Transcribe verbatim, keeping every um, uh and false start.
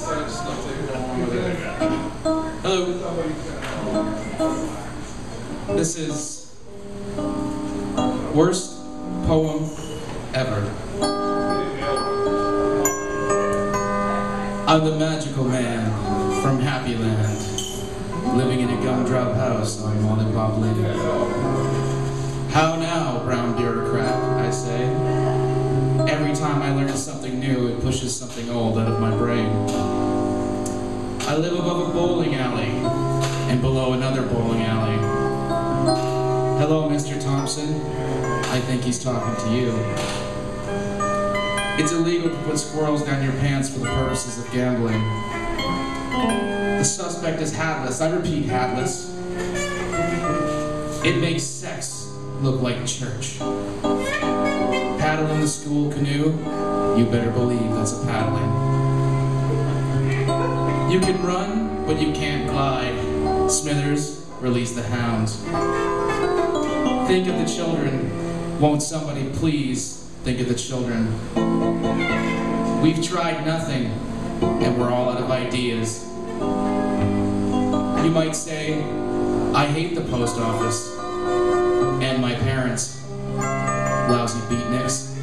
this. There's nothing wrong with it. Hello. This is worst poem ever. I'm the magical man from Happy Land, living in a gumdrop house on Lollipop Lane. How now, brown bureaucrat, I say. Every time I learn something new, it pushes something old out of my brain. I live above a bowling alley and below another bowling alley. Hello, Mister Thompson. I think he's talking to you. It's illegal to put squirrels down your pants for the purposes of gambling. The suspect is hatless. I repeat, hatless. It makes sex look like church. Paddle in the school canoe, you better believe that's a paddling. You can run, but you can't glide. Smithers, release the hounds. Think of the children. Won't somebody please think of the children? We've tried nothing, and we're all out of ideas. You might say, I hate the post office, and my parents. Lousy beatniks.